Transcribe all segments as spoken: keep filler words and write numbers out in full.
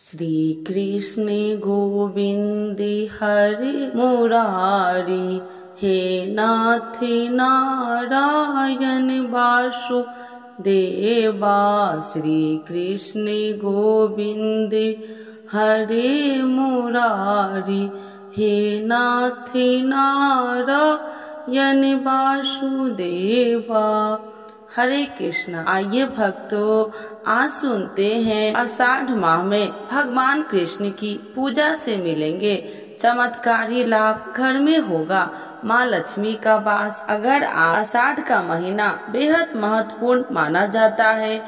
श्री कृष्ण गोविंदे हरे मुरारी, हे नाथ नारायण वासुदेवा। श्री कृष्ण गोविंदे हरे मुरारी, हे नाथ नारायण वासुदेवा। हरे कृष्णा। आइए भक्तों, आज सुनते हैं आषाढ़ माह में भगवान कृष्ण की पूजा से मिलेंगे चमत्कारी लाभ। घर में होगा माँ लक्ष्मी का वास। अगर आषाढ़ का महीना बेहद महत्वपूर्ण माना जाता है।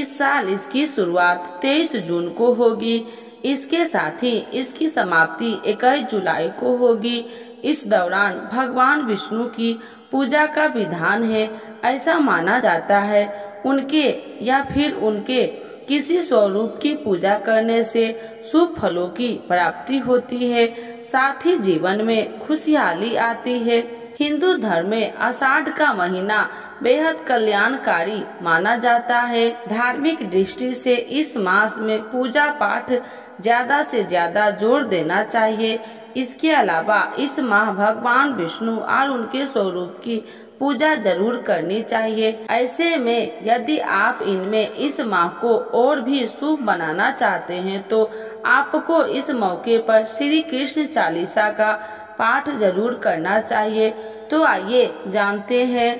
इस साल इसकी शुरुआत तेईस जून को होगी। इसके साथ ही इसकी समाप्ति इक्कीस जुलाई को होगी। इस दौरान भगवान विष्णु की पूजा का विधान है, ऐसा माना जाता है। उनके या फिर उनके किसी स्वरूप की पूजा करने से शुभ फलों की प्राप्ति होती है, साथ ही जीवन में खुशहाली आती है। हिंदू धर्म में आषाढ़ का महीना बेहद कल्याणकारी माना जाता है। धार्मिक दृष्टि से इस मास में पूजा पाठ ज्यादा से ज्यादा जोर देना चाहिए। इसके अलावा इस माह भगवान विष्णु और उनके स्वरूप की पूजा जरूर करनी चाहिए। ऐसे में यदि आप इनमें इस माह को और भी शुभ बनाना चाहते हैं तो आपको इस मौके पर श्री कृष्ण चालीसा का पाठ जरूर करना चाहिए। तो आइए जानते हैं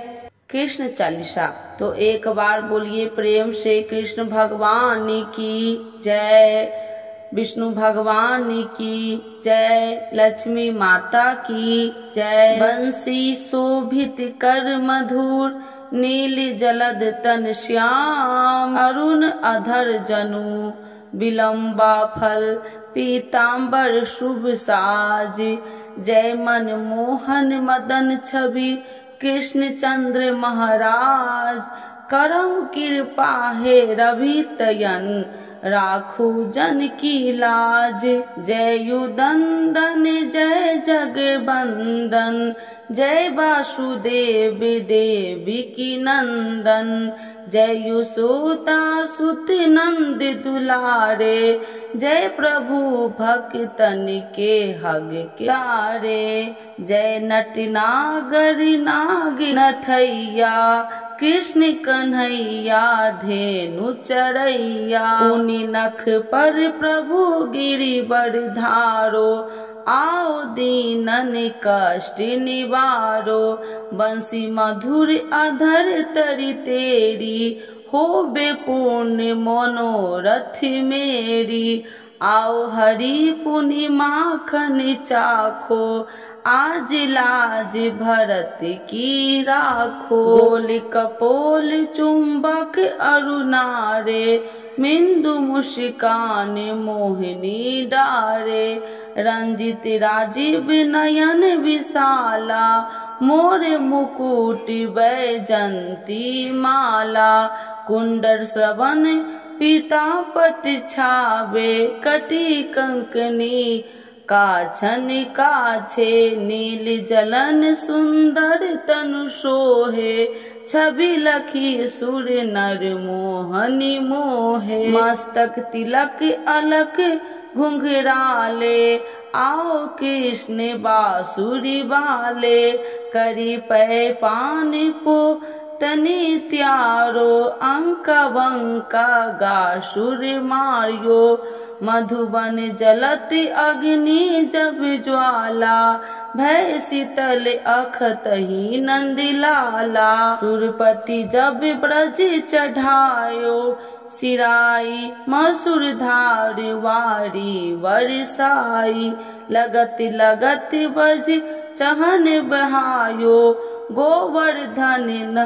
कृष्ण चालीसा। तो एक बार बोलिए प्रेम से, कृष्ण भगवान की जय, विष्णु भगवान की जय, लक्ष्मी माता की जय। बंसी शोभित कर मधुर, नील जलद तन श्याम, अरुण अधर जनु विलंबा फल, पीताम्बर शुभ साज, जय मन मोहन मदन छवि, कृष्ण चंद्र महाराज। करहु कृपा हे रवि तयन, राखु जन की लाज, जय युदंदन, जय जगबंदन, जय वासुदेव देवी की नंदन, जय युसोता सुत नंद दुलारे, जय प्रभु भक्तन के हग के तारे, जय नटनागर नाग नथैया, कृष्ण कन्हैया धेनु चरैया, पुनि नख पर प्रभु गिरिवर धारो, आओ दीनन कष्ट निवारो, बंसी मधुर अधर तरि तेरी, होबे पूर्ण मनोरथ मेरी, आओ हरि पुनि माखन चाखो, आज लाज भरत की राखो, गोल कपोल चुंबक अरुनारे, मिंदु मुस्कान मोहिनी डारे, रंजित राजीव नयन विशाला, मोर मुकुट वैजंती माला, कुंडल श्रवण पीतापट छावे, कटी कंकनी काछन काछे, नील जलन सुंदर तनु सोहे, छवि लखी सुर नर मोहनी मोहे, मस्तक तिलक अलक घुंघराले, आओ कृष्ण बासुरी बाले, करी पै पान पो तनी त्यारो, अंका बंका गासुर मारियो, मधुबन जलत अग्नि जब ज्वाला, भय शीतल अखतहि नंदलाला, सुरपति जब ब्रज चढ़ायो, सिराई मसूर धार वारी बरसाई, लगत लगत बज चहन बहायो, गोवर्धन न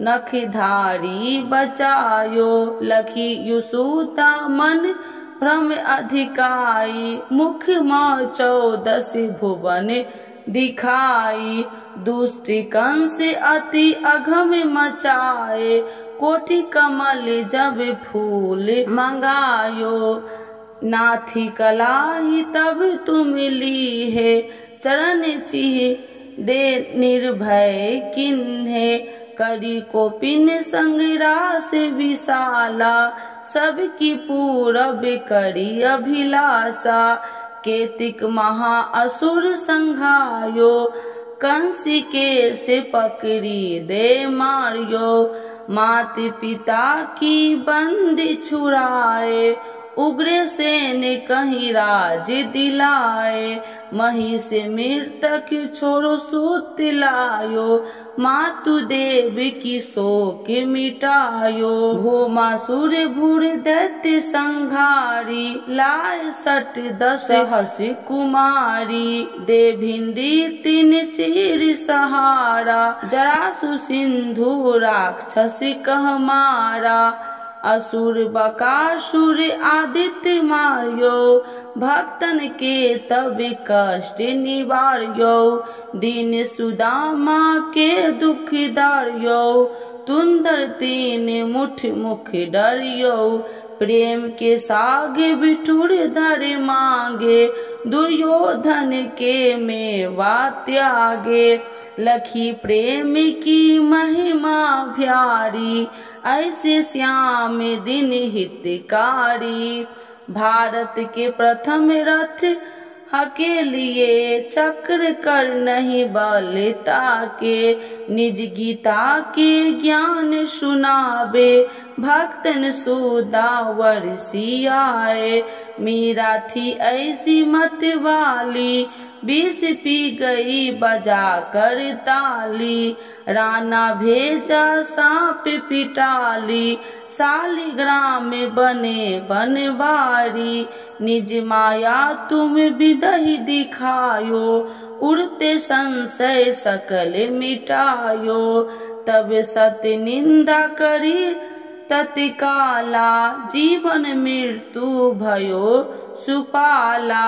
नखधारी बचायो, लखी युसूता मन भ्रम अधिकाई, मुख माँ चौदस भुवन दिखाई, दुष्ट कंस अति अघम मचाए, कोटि कमल जब फूल मंगायो, नाथि कलाही तब तुम ली है, चरण चिह दे निर्भय किन्हे, करी कोपिन संग रास विशाला, सबकी पूरब करी अभिलाषा। केतिक महा असुर संघायो, कंसी के से पकड़ी दे मारियो। माता पिता की बंदी छुड़ाए, उग्र सेन कहीं राज दिलाए। मही से मृतक छोड़ो सूत लायो, मातु देव की शोक मिटायो। भूमासुर भूर दैत्य संघारी, लाय सट दस हस कुमारी। देभिंडी तीन चीर सहारा, जरासु सिंधु राक्षस कह मारा। असुर बकासुर आदित्य मार्यो, भक्तन के तब कष्ट निवार्यो। दीन सुदामा के दुख दार्यो, तुंदर तीन मुठ मुख डरियो। प्रेम के सागे बिठुर धर मांगे, दुर्योधन के मेवा त्यागे। लखी प्रेम की महिमा भ्यारी, ऐसे श्याम दिन हितकारी। भारत के प्रथम रथ हके लिए, चक्र कर नहीं बलता के। निज गीता के ज्ञान सुनावे, भक्तन सुदावर सियाए। मीरा थी ऐसी मत वाली, विष पी गई बजा कर ताली। राणा भेजा सांप पिटाली, सालिग्राम बने बनवारी। निज माया तुम विदहि दिखायो, उड़ते संशय सकल मिटायो। तब सत निंदा करी तत्काला, जीवन मृत्यु भयो सुपाला।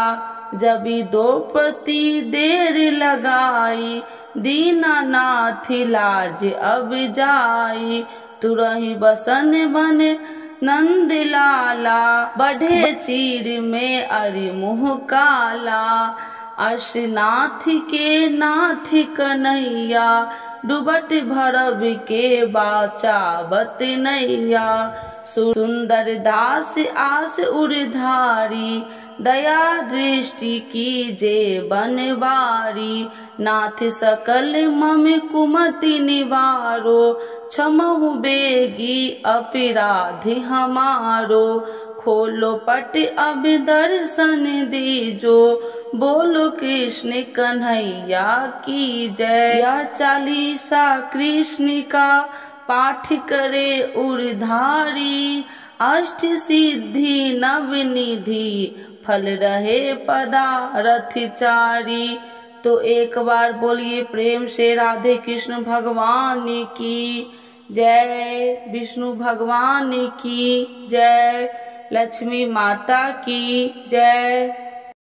जबी दो प्रति देर लगाई, दीनानाथ लाज अब जाई। तुरहि बसन बन नंद लाला, बढ़े चीर में अरि मुह काला। अशनाथ के नाथ कन्हैया, डुबट भरब के बाचावत नैया। सुंदर दास आस उर्धारी, दया दृष्टि की जे बनवारी। नाथ सकल मम कुमति निवारो, क्षमहु बेगी अपराध हमारो। खोलो पट अब दर्शन दीजो, बोलो कृष्ण कन्हैया की जय। या चालीसा कृष्ण का पाठ करे उर्धारी, अष्ट सिद्धि नव निधि फल रहे पदारथचारी। तो एक बार बोलिए प्रेम से राधे कृष्ण भगवान की जय, विष्णु भगवान की जय, लक्ष्मी माता की जय।